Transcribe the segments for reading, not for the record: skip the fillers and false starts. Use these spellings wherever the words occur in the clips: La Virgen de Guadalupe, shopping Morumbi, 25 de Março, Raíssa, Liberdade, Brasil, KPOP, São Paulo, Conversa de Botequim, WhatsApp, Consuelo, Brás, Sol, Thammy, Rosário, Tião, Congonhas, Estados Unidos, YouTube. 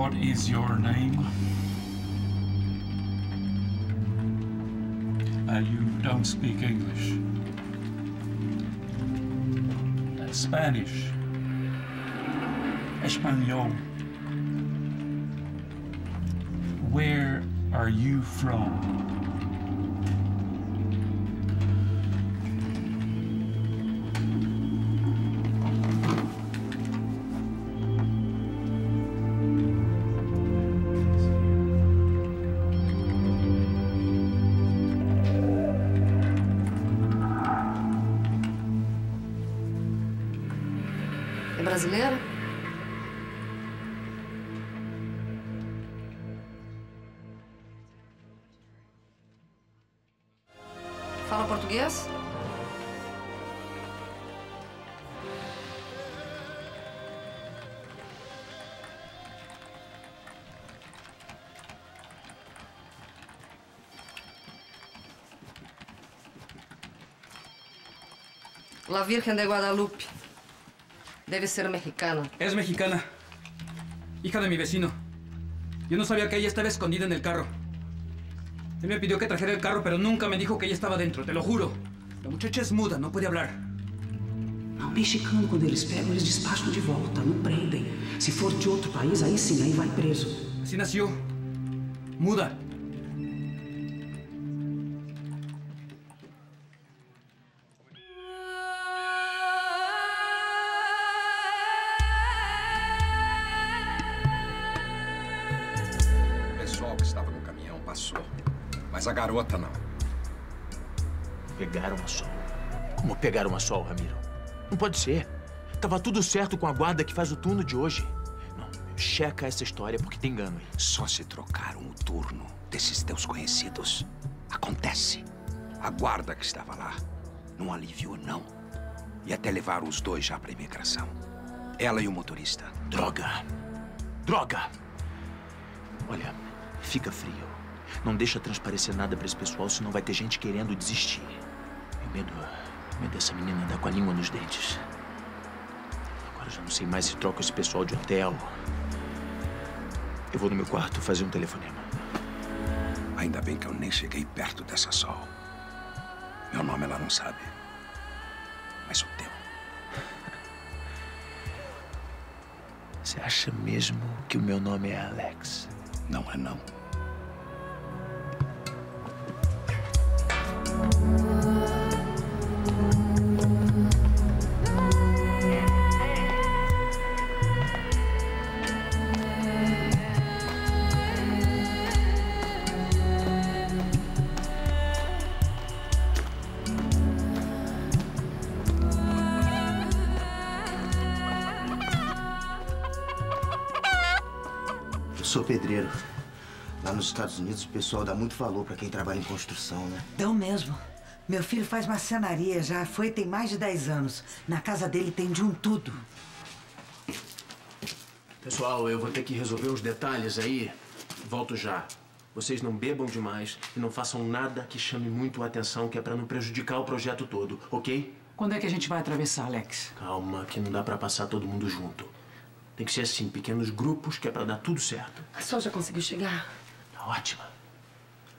What is your name? You don't speak English. Spanish. Espanhol. Where are you from? É brasileira? Fala português? La Virgen de Guadalupe. Debe ser mexicana. Es mexicana. Hija de mi vecino. Yo no sabía que ella estaba escondida en el carro. Él me pidió que trajera el carro, pero nunca me dijo que ella estaba dentro, te lo juro. La muchacha es muda, não puede hablar. Não, mexicano, quando eles pegam, eles despacham de volta, não prendem. Se for de outro país, aí sim, aí vai preso. Assim nasceu. Muda. Mas a garota não. Pegaram a Sol. Como pegaram a Sol, Ramiro? Não pode ser. Tava tudo certo com a guarda que faz o turno de hoje. Não, checa essa história porque tem engano aí. Só se trocaram o turno desses teus conhecidos. Acontece. A guarda que estava lá não aliviou, não. E até levaram os dois já pra imigração. Ela e o motorista. Droga. Droga! Olha, fica frio. Não deixa transparecer nada pra esse pessoal, senão vai ter gente querendo desistir. Meu medo dessa menina andar com a língua nos dentes. Agora eu já não sei mais se troca esse pessoal de hotel. Eu vou no meu quarto fazer um telefonema. Ainda bem que eu nem cheguei perto dessa Sol. Meu nome ela não sabe. Mas o teu. Você acha mesmo que o meu nome é Alex? Não é não. Sou pedreiro. Lá nos Estados Unidos o pessoal dá muito valor pra quem trabalha em construção, né? Dão mesmo. Meu filho faz marcenaria, já foi tem mais de 10 anos. Na casa dele tem de um tudo. Pessoal, eu vou ter que resolver os detalhes aí. Volto já. Vocês não bebam demais e não façam nada que chame muito a atenção, que é pra não prejudicar o projeto todo, ok? Quando é que a gente vai atravessar, Alex? Calma, que não dá pra passar todo mundo junto. Tem que ser assim, pequenos grupos, que é pra dar tudo certo. A Sol já conseguiu chegar? Tá ótima.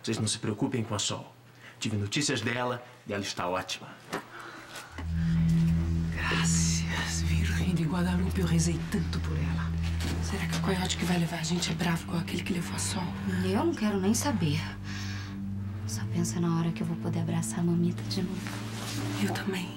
Vocês não se preocupem com a Sol. Tive notícias dela e ela está ótima. Graças, Virgem de Guadalupe, eu rezei tanto por ela. Será que o coiote que vai levar a gente é bravo igual aquele que levou a Sol? Eu não quero nem saber. Só penso na hora que eu vou poder abraçar a mamita de novo. Eu também.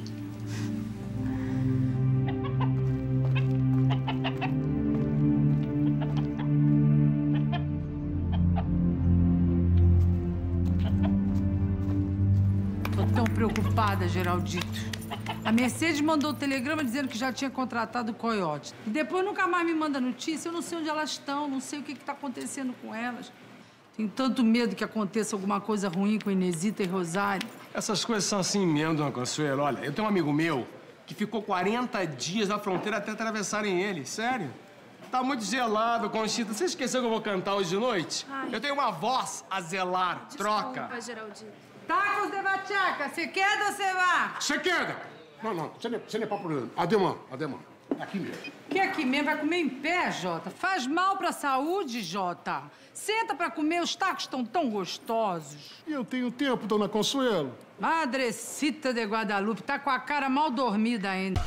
Preocupada, Geraldito. A Mercedes mandou um telegrama dizendo que já tinha contratado o coiote. E depois nunca mais me manda notícia. Eu não sei onde elas estão, não sei o que está acontecendo com elas. Tenho tanto medo que aconteça alguma coisa ruim com Inesita e Rosário. Essas coisas são assim mesmo, dona Consuelo. Olha, eu tenho um amigo meu que ficou 40 dias na fronteira até atravessarem ele. Sério? Tá muito gelado, Conchita. Você esqueceu que eu vou cantar hoje de noite? Ai. Eu tenho uma voz a zelar. Desculpa, troca. Geraldito. Tacos de bachaca, se queda ou se vá? Se queda! Não, não, você não é papo. Ademão, ademão. Aqui mesmo. Que aqui mesmo? Vai comer em pé, Jota? Faz mal pra saúde, Jota. Senta pra comer, os tacos estão tão gostosos. E eu tenho tempo, dona Consuelo. Madrecita de Guadalupe, tá com a cara mal dormida ainda.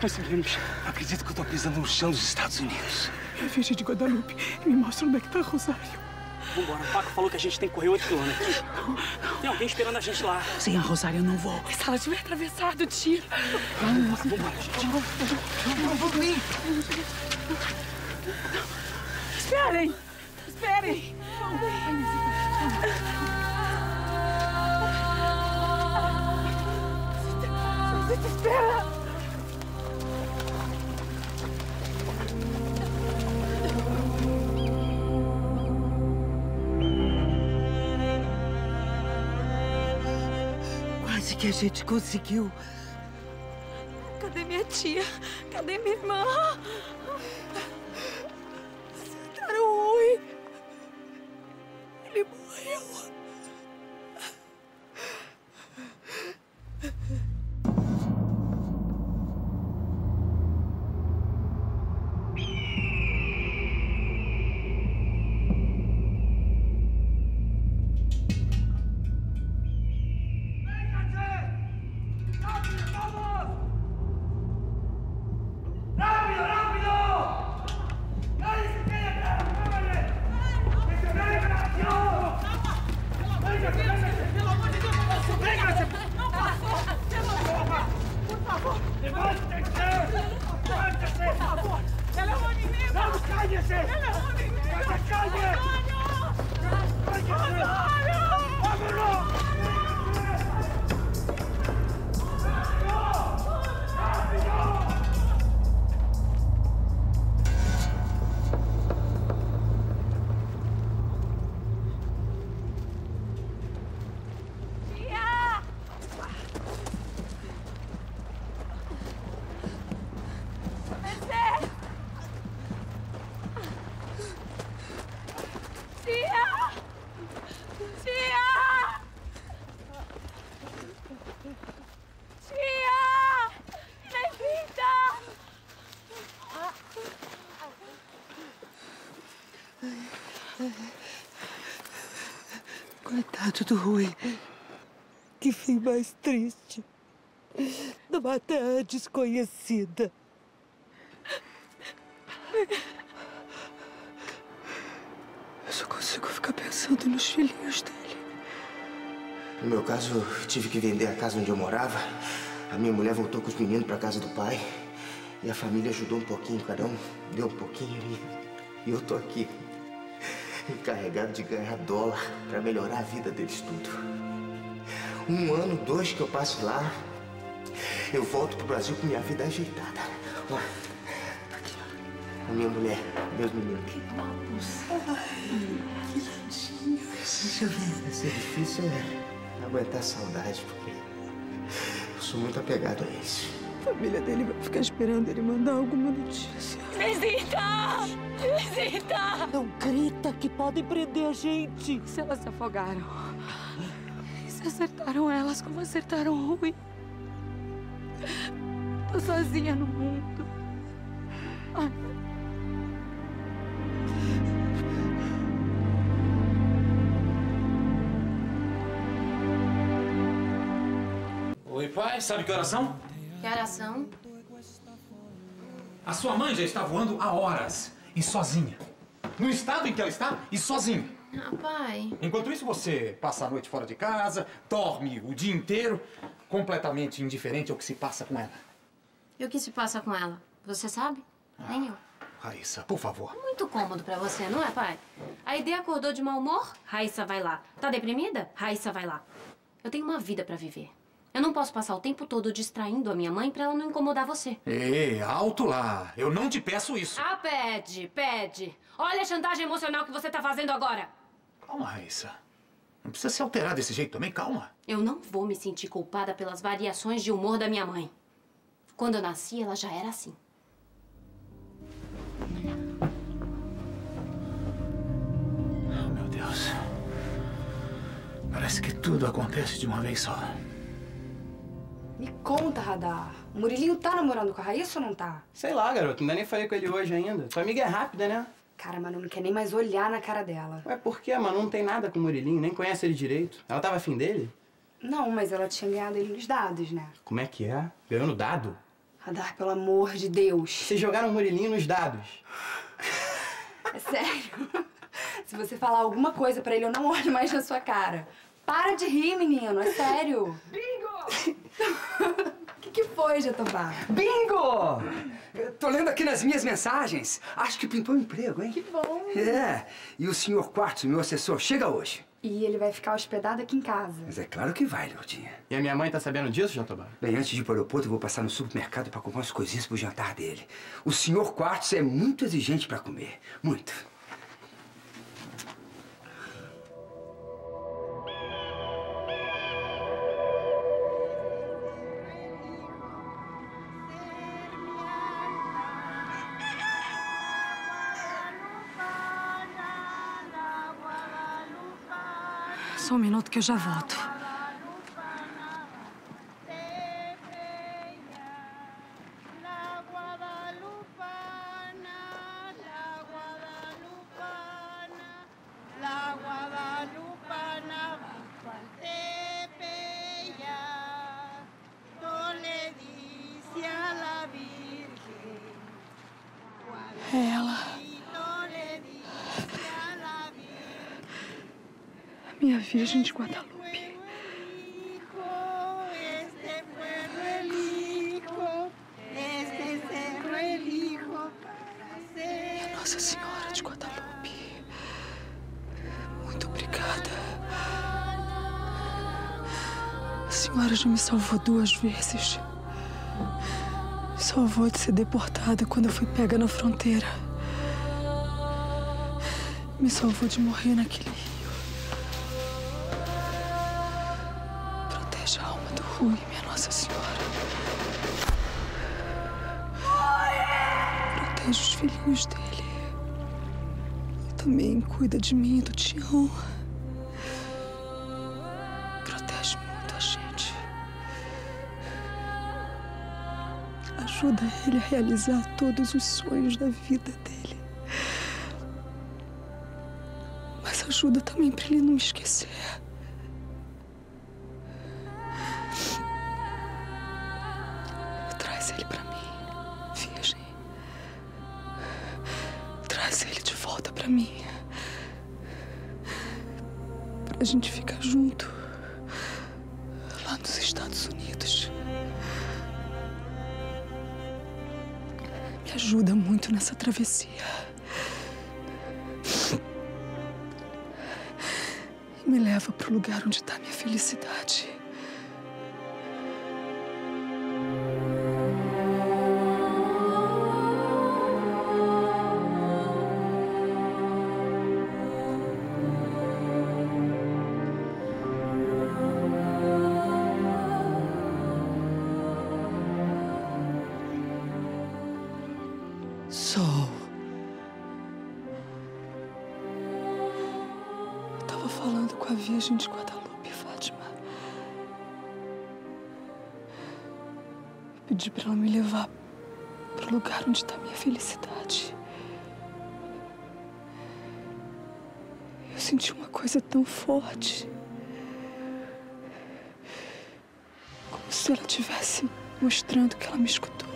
Conseguimos. Acredito que eu tô pisando no chão dos Estados Unidos. É a Virgem de Guadalupe. Me mostra onde é que tá Rosário. Vambora. O Paco falou que a gente tem que correr 8 km. Não. Tem alguém esperando a gente lá. Sem a Rosário, eu não vou. Se ela tiver atravessado, tira. Vamos, vambora, gente. Vamos. Esperem. Esperem. Você desespera. Que a gente conseguiu. Cadê minha tia? Cadê minha irmã? Acertaram o Rui. Ele morreu. Coitado do Rui. Que fim mais triste. Numa terra desconhecida. consigo ficar pensando nos filhinhos dele. No meu caso, eu tive que vender a casa onde eu morava. A minha mulher voltou com os meninos pra casa do pai. E a família ajudou um pouquinho, cada um deu um pouquinho. E eu tô aqui, encarregado de ganhar dólar pra melhorar a vida deles tudo. Um ano, dois que eu passo lá, eu volto pro Brasil com minha vida ajeitada. Olha. A minha mulher, meus meninos. Que babos. Ai, que ladinho. Deixa eu ver. Vai ser difícil aguentar a saudade, porque eu sou muito apegado a eles. A família dele vai ficar esperando ele mandar alguma notícia. Visita! Visita! Não grita que podem prender a gente. Se elas se afogaram. E se acertaram elas como acertaram o Rui? Tô sozinha no mundo. Ai. Pai, sabe que oração? Que oração? A sua mãe já está voando há horas e sozinha. No estado em que ela está e sozinha. Ah, pai. Enquanto isso, você passa a noite fora de casa, dorme o dia inteiro, completamente indiferente ao que se passa com ela. E o que se passa com ela? Você sabe? Nem eu. Raíssa, por favor. Muito cômodo pra você, não é, pai? A ideia acordou de mau humor? Raíssa, vai lá. Tá deprimida? Raíssa, vai lá. Eu tenho uma vida pra viver. Eu não posso passar o tempo todo distraindo a minha mãe pra ela não incomodar você. Ei, alto lá. Eu não te peço isso. Ah, pede. Olha a chantagem emocional que você tá fazendo agora. Calma, Raíssa. Não precisa se alterar desse jeito também, calma. Eu não vou me sentir culpada pelas variações de humor da minha mãe. Quando eu nasci, ela já era assim. Oh, meu Deus. Parece que tudo acontece de uma vez só. Me conta, Radar. O Murilinho tá namorando com a Raíssa ou não tá? Sei lá, garoto. Ainda nem falei com ele hoje ainda. Tua amiga é rápida, né? Cara, Manu não quer nem mais olhar na cara dela. Ué, por quê? Manu não tem nada com o Murilinho, nem conhece ele direito. Ela tava afim dele? Não, mas ela tinha ganhado ele nos dados, né? Como é que é? Ganhou no dado? Radar, pelo amor de Deus. Vocês jogaram o Murilinho nos dados. É sério. Se você falar alguma coisa pra ele, eu não olho mais na sua cara. Para de rir, menino. É sério. Bingo! O que foi, Jatobá? Bingo! Eu tô lendo aqui nas minhas mensagens. Acho que pintou um emprego, hein? Que bom! É. E o senhor Quartzo, meu assessor, chega hoje. E ele vai ficar hospedado aqui em casa. Mas é claro que vai, Lourdinha. E a minha mãe tá sabendo disso, Jatobá? Bem, antes de ir pro aeroporto, eu vou passar no supermercado pra comprar umas coisinhas pro jantar dele. O senhor Quartzo é muito exigente pra comer. Muito. Só um minuto que eu já volto. É ela. Minha Virgem de Guadalupe. Minha Nossa Senhora de Guadalupe. Muito obrigada. A senhora já me salvou duas vezes. Salvou de ser deportada quando eu fui pega na fronteira. Me salvou de morrer naquele rio. A alma do Rui, minha Nossa Senhora. Protege os filhinhos dele. E também cuida de mim e do Tião. Protege muito a gente. Ajuda ele a realizar todos os sonhos da vida dele. Mas ajuda também pra ele não me esquecer. Ele pra mim, Virgem. Traz ele de volta pra mim. a gente fica junto lá nos Estados Unidos. Me ajuda muito nessa travessia. E me leva pro lugar onde tá minha felicidade. Sol, eu tava falando com a Virgem de Guadalupe, Fátima. Eu pedi pra ela me levar pro lugar onde tá minha felicidade. Eu senti uma coisa tão forte, como se ela estivesse mostrando que ela me escutou.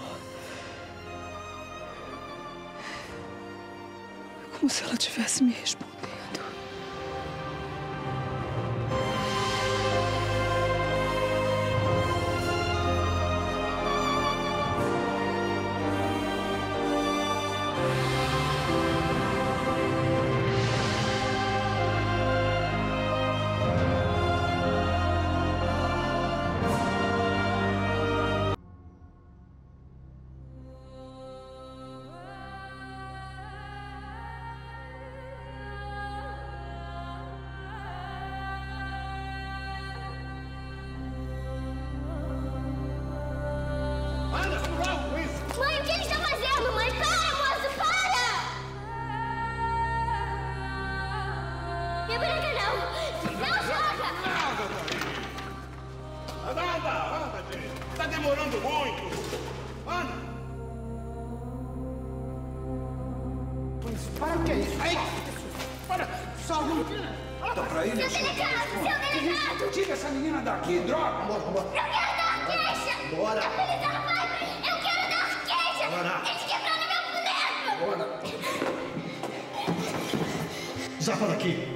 Como se ela estivesse me respondendo. Para, o que é isso? Ei! Para! Só um... Dá pra ir? Seu delegado! Seu delegado! Tira essa menina daqui! Droga! Bora, bora! Eu quero dar queixa! Bora! Eu quero dar mais! Eu quero dar queixa! Bora! Eles quebraram meu boneco! Bora! Zapa daqui!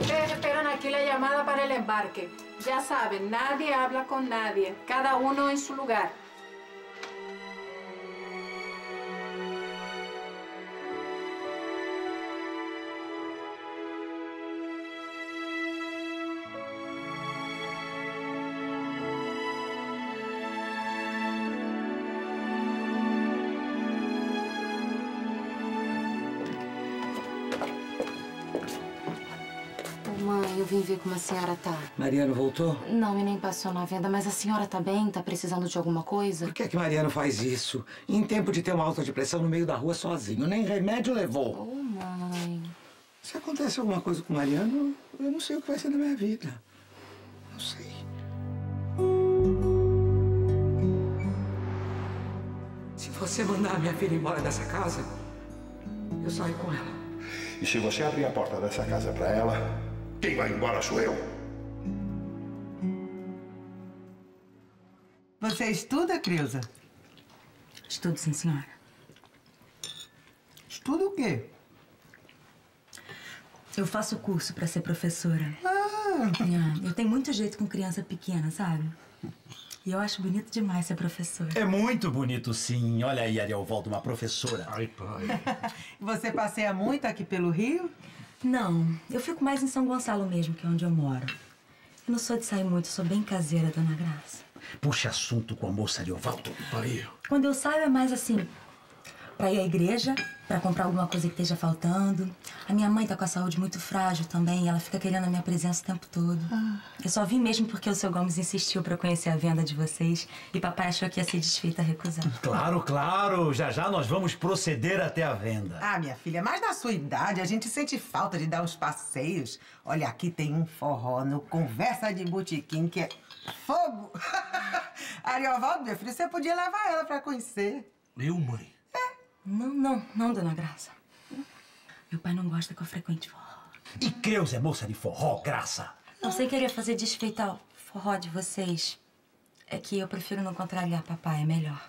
Ustedes esperan aquí la llamada para el embarque. Ya saben, nadie habla con nadie, cada uno en su lugar. Mãe, eu vim ver como a senhora tá. Mariano voltou? Não, e nem passou na venda, mas a senhora tá bem? Tá precisando de alguma coisa? Por que é que Mariano faz isso? Em tempo de ter uma alta depressão no meio da rua sozinho, nem remédio levou. Oh, mãe... Se acontece alguma coisa com Mariano, eu não sei o que vai ser da minha vida. Não sei. Se você mandar a minha filha embora dessa casa, eu saio com ela. E se você abrir a porta dessa casa pra ela... Quem vai embora sou eu. Você estuda, Creuza? Estudo, sim, senhora. Estuda o quê? Eu faço curso pra ser professora. Ah! Eu tenho muito jeito com criança pequena, sabe? E eu acho bonito demais ser professora. É muito bonito, sim. Olha aí, Ariovaldo, uma professora. Ai, pai. Você passeia muito aqui pelo Rio? Não, eu fico mais em São Gonçalo mesmo, que é onde eu moro. Eu não sou de sair muito, sou bem caseira, Dona Graça. Puxa assunto com a moça Ariovaldo. Pai. Quando eu saio é mais assim, pra ir à igreja, pra comprar alguma coisa que esteja faltando. A minha mãe tá com a saúde muito frágil também, e ela fica querendo a minha presença o tempo todo. Eu só vim mesmo porque o seu Gomes insistiu pra eu conhecer a venda de vocês e papai achou que ia ser desfeita recusando. Claro, claro. Já já nós vamos proceder até a venda. Ah, minha filha, mas na sua idade a gente sente falta de dar uns passeios. Olha, aqui tem um forró no Conversa de Botequim que é fogo. Ariovaldo, meu filho, você podia levar ela pra conhecer. Meu mãe? Não, não, não, Dona Graça. Meu pai não gosta que eu frequente forró. E Creus é moça de forró, Graça? Não sei querer fazer desfeitar o forró de vocês. É que eu prefiro não contrariar papai, é melhor.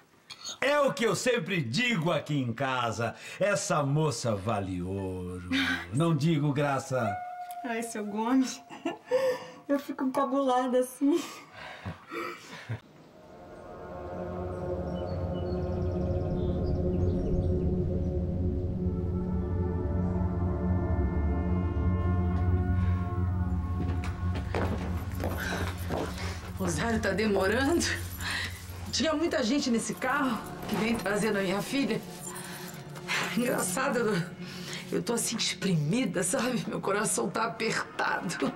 É o que eu sempre digo aqui em casa. Essa moça vale ouro. Não digo, Graça? Ai, seu Gomes. Eu fico encabulada assim. Rosário tá demorando. Tinha muita gente nesse carro que vem trazendo a minha filha. Engraçado, eu tô assim espremida, sabe? Meu coração tá apertado.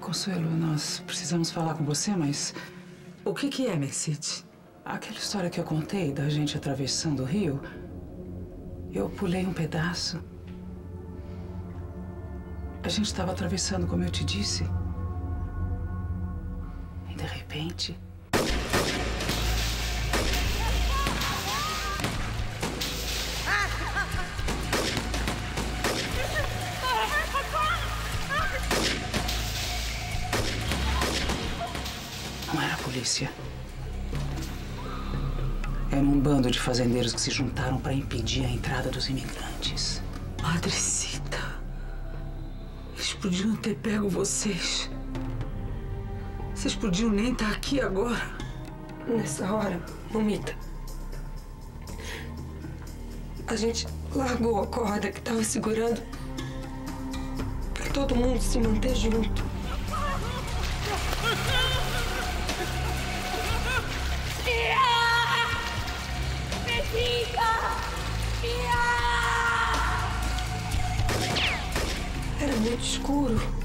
Consuelo, nós precisamos falar com você, mas... O que que é, Mercedes? Aquela história que eu contei da gente atravessando o rio, eu pulei um pedaço. A gente tava atravessando, como eu te disse. De repente... Não era a polícia. Era um bando de fazendeiros que se juntaram para impedir a entrada dos imigrantes. Padrecita, eles podiam ter pego vocês. Vocês podiam nem estar aqui agora. Nessa hora, mamita, a gente largou a corda que estava segurando para todo mundo se manter junto. Tia! Me fica! Tia! Era muito escuro.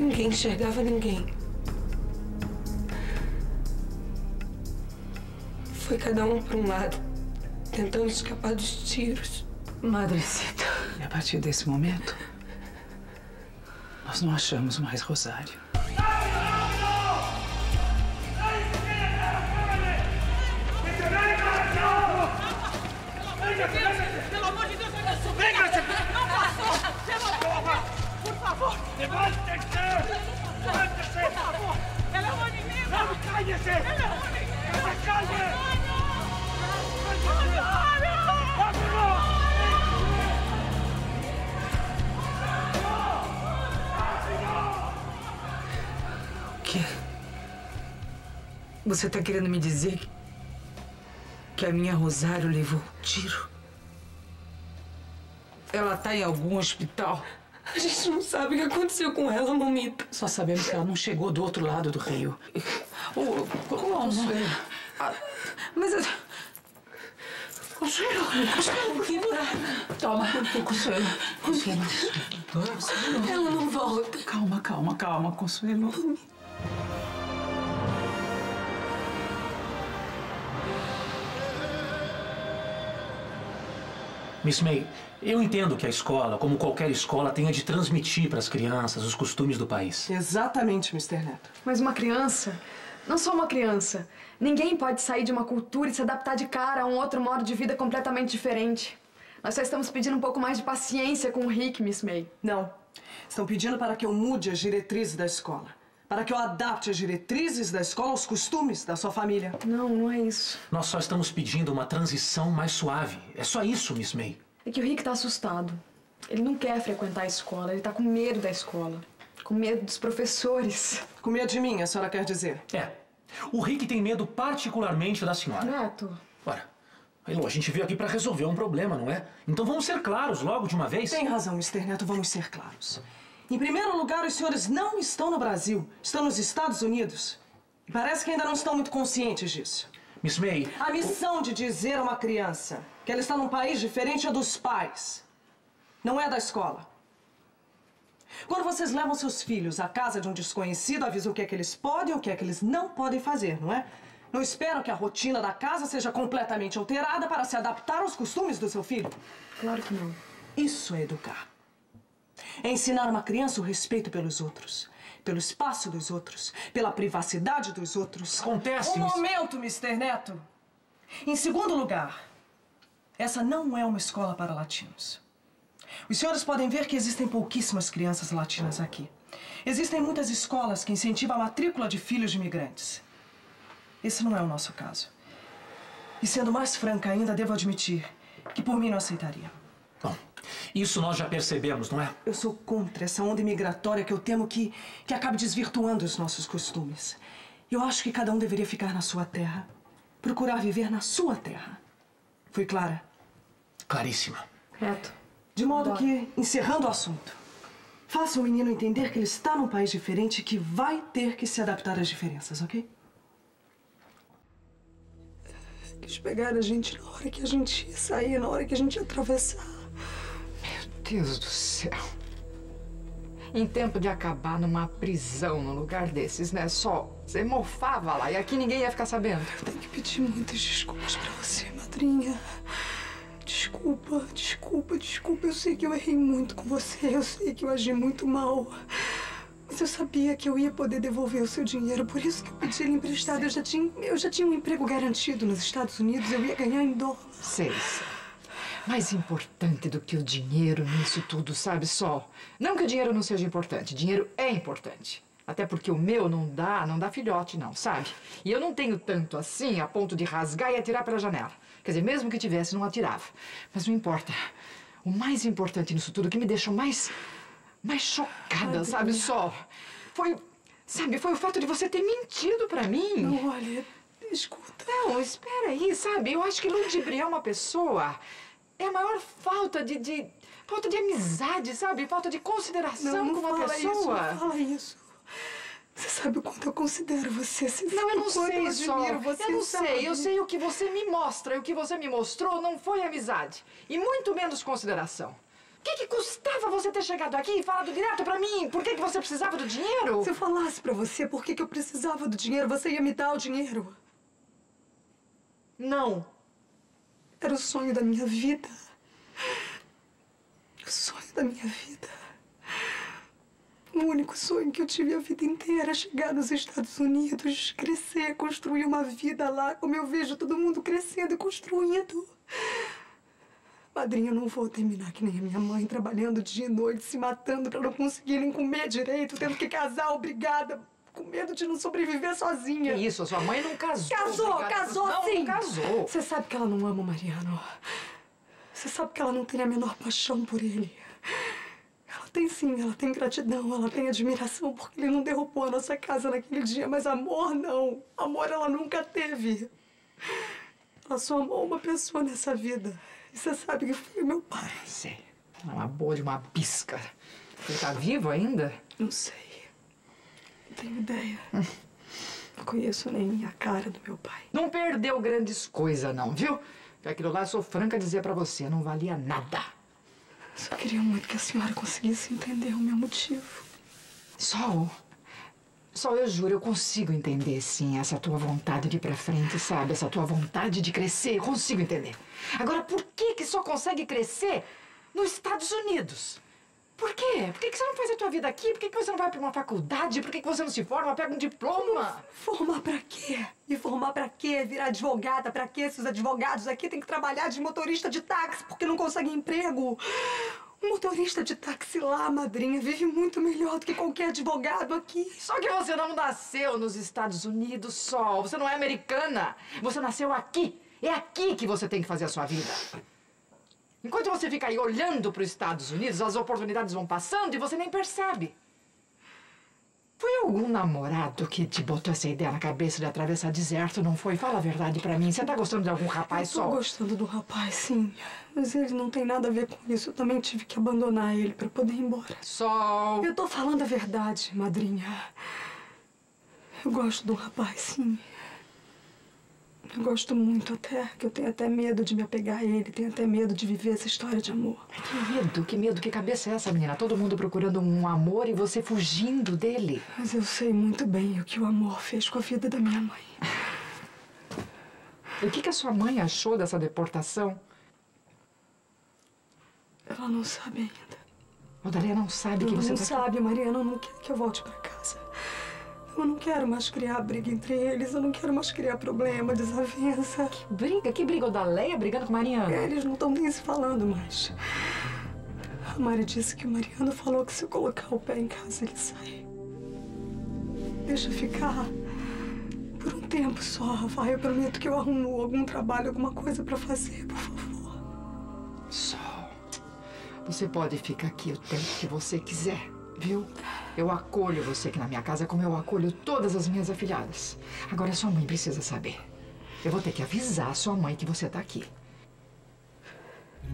Ninguém enxergava ninguém. Foi cada um para um lado, tentando escapar dos tiros. Madrecita. E a partir desse momento, nós não achamos mais Rosário. Pelo amor de Deus, olha só. Vem, Graça! Não passou! Por favor! Levante-se! Levante-se! Por favor! Ela é uma menina! Não, calhe-se! Ela é uma menina! Calhe-se! O quê? Você tá querendo me dizer que a minha Rosário levou um tiro? Ela tá em algum hospital? A gente não sabe o que aconteceu com ela, mamita. Só sabemos que ela não chegou do outro lado do rio. Consuelo. Mas... Consuelo. Consuelo. Toma. Consuelo. Consuelo. Ela não volta. Calma, calma, calma, Consuelo. Miss May, eu entendo que a escola, como qualquer escola, tenha de transmitir para as crianças os costumes do país. Exatamente, Mr. Neto. Mas uma criança, não só uma criança. Ninguém pode sair de uma cultura e se adaptar de cara a um outro modo de vida completamente diferente. Nós só estamos pedindo um pouco mais de paciência com o Rick, Miss May. Não. Estão pedindo para que eu mude as diretrizes da escola. para que eu adapte as diretrizes da escola aos costumes da sua família. Não, não é isso. Nós só estamos pedindo uma transição mais suave. É só isso, Miss May. É que o Rick tá assustado. Ele não quer frequentar a escola, ele tá com medo da escola. Com medo dos professores. Com medo de mim, a senhora quer dizer? É. O Rick tem medo particularmente da senhora. Neto. Ora, Elô, a gente veio aqui pra resolver um problema, não é? Então vamos ser claros logo de uma vez. Tem razão, Mr. Neto, vamos ser claros. Em primeiro lugar, os senhores não estão no Brasil, estão nos Estados Unidos. E parece que ainda não estão muito conscientes disso. Miss May... A missão de dizer a uma criança que ela está num país diferente é dos pais. Não é da escola. Quando vocês levam seus filhos à casa de um desconhecido, avisam o que é que eles podem e o que é que eles não podem fazer, não é? Não esperam que a rotina da casa seja completamente alterada para se adaptar aos costumes do seu filho? Claro que não. Isso é educar. É ensinar uma criança o respeito pelos outros, pelo espaço dos outros, pela privacidade dos outros. Acontece. Um momento, Mr. Neto. Em segundo lugar, essa não é uma escola para latinos. Os senhores podem ver que existem pouquíssimas crianças latinas aqui. Existem muitas escolas que incentivam a matrícula de filhos de imigrantes. Esse não é o nosso caso. E sendo mais franca ainda, devo admitir que por mim não aceitaria. Bom, isso nós já percebemos, não é? Eu sou contra essa onda imigratória que eu temo que acabe desvirtuando os nossos costumes. Eu acho que cada um deveria ficar na sua terra, procurar viver na sua terra. Fui clara? Claríssima. Neto. De modo que, encerrando o assunto, faça o menino entender que ele está num país diferente e que vai ter que se adaptar às diferenças, ok? Eles pegaram a gente na hora que a gente ia sair, na hora que a gente ia atravessar. Meu Deus do céu. Em tempo de acabar numa prisão num lugar desses, né? Só você morfava lá e aqui ninguém ia ficar sabendo. Eu tenho que pedir muitas desculpas pra você, madrinha. Desculpa, desculpa, desculpa. Eu sei que eu errei muito com você, eu sei que eu agi muito mal. Mas eu sabia que eu ia poder devolver o seu dinheiro, por isso que eu pedi ele emprestado. Eu já tinha um emprego garantido nos Estados Unidos, eu ia ganhar em dólar. Sei, sei. Mais importante do que o dinheiro nisso tudo, sabe, Sol? Não que o dinheiro não seja importante, dinheiro é importante. Até porque o meu não dá filhote, não, sabe? E eu não tenho tanto assim a ponto de rasgar e atirar pela janela. Quer dizer, mesmo que tivesse, não atirava. Mas não importa. O mais importante nisso tudo, que me deixou mais chocada, sabe, Sol? Foi o fato de você ter mentido pra mim. Não, olha, escuta. Não, espera aí, sabe? Eu acho que ludibriar uma pessoa é a maior falta de amizade, sabe? Falta de consideração com uma pessoa. Não, fala isso. Você sabe o quanto eu considero você. Não, eu não sei, Sol. Eu não sei. Eu sei o que você me mostra. E o que você me mostrou não foi amizade. E muito menos consideração. O que custava você ter chegado aqui e falado direto pra mim? Por que você precisava do dinheiro? Se eu falasse pra você por que eu precisava do dinheiro, você ia me dar o dinheiro. Não. Era o sonho da minha vida. O sonho da minha vida. O único sonho que eu tive a vida inteira é chegar nos Estados Unidos, crescer, construir uma vida lá, como eu vejo todo mundo crescendo e construindo. Madrinha, eu não vou terminar que nem a minha mãe, trabalhando dia e noite, se matando pra não conseguir nem comer direito, tendo que casar, obrigada, com medo de não sobreviver sozinha. Que isso, a sua mãe não casou. Casou sim. Não casou. Você sabe que ela não ama o Mariano. Você sabe que ela não tem a menor paixão por ele. Tem sim, ela tem gratidão, ela tem admiração, porque ele não derrubou a nossa casa naquele dia, mas amor não. Amor ela nunca teve. Ela só amou uma pessoa nessa vida. E você sabe que foi meu pai. Sei. É uma boa de uma pisca. Ele tá vivo ainda? Não sei. Não tenho ideia. Não conheço nem a cara do meu pai. Não perdeu grandes coisas não, viu? Porque aquilo lá, sou franca a dizer pra você, não valia nada. Só queria muito que a senhora conseguisse entender o meu motivo. Sol, eu juro, eu consigo entender, sim, essa tua vontade de ir pra frente, sabe? Essa tua vontade de crescer, eu consigo entender. Agora, por que só consegue crescer nos Estados Unidos? Por quê? Por que você não faz a tua vida aqui? Por que você não vai pra uma faculdade? Por que você não se forma, pega um diploma? Formar pra quê? E formar pra quê? Virar advogada? Pra quê? Se os advogados aqui têm que trabalhar de motorista de táxi porque não conseguem emprego? O motorista de táxi lá, madrinha, vive muito melhor do que qualquer advogado aqui. Só que você não nasceu nos Estados Unidos, Sol. Você não é americana. Você nasceu aqui. É aqui que você tem que fazer a sua vida. Enquanto você fica aí olhando para os Estados Unidos, as oportunidades vão passando e você nem percebe. Foi algum namorado que te botou essa ideia na cabeça de atravessar deserto, não foi? Fala a verdade pra mim. Você tá gostando de algum rapaz só? Eu tô gostando do rapaz, sim. Mas ele não tem nada a ver com isso. Eu também tive que abandonar ele pra poder ir embora. Sol! Eu tô falando a verdade, madrinha. Eu gosto do rapaz, sim. Eu gosto muito até, que eu tenho até medo de me apegar a ele, tenho até medo de viver essa história de amor. Ai, que medo, que medo, que cabeça é essa, menina? Todo mundo procurando um amor e você fugindo dele. Mas eu sei muito bem o que o amor fez com a vida da minha mãe. E o que a sua mãe achou dessa deportação? Ela não sabe ainda. Rodalia não sabe que você... Não sabe, Mariana, não quer que eu volte pra casa. Eu não quero mais criar briga entre eles, eu não quero mais criar problema, desavença. Que briga? Que briga? O da Leia brigando com Mariana? Eles não estão nem se falando mais. A Mari disse que o Mariano falou que se eu colocar o pé em casa, ele sai. Deixa ficar por um tempo só, vai. Eu prometo que eu arrumo algum trabalho, alguma coisa pra fazer, por favor. Sol, você pode ficar aqui o tempo que você quiser, viu? Eu acolho você aqui na minha casa como eu acolho todas as minhas afilhadas. Agora sua mãe precisa saber. Eu vou ter que avisar a sua mãe que você tá aqui.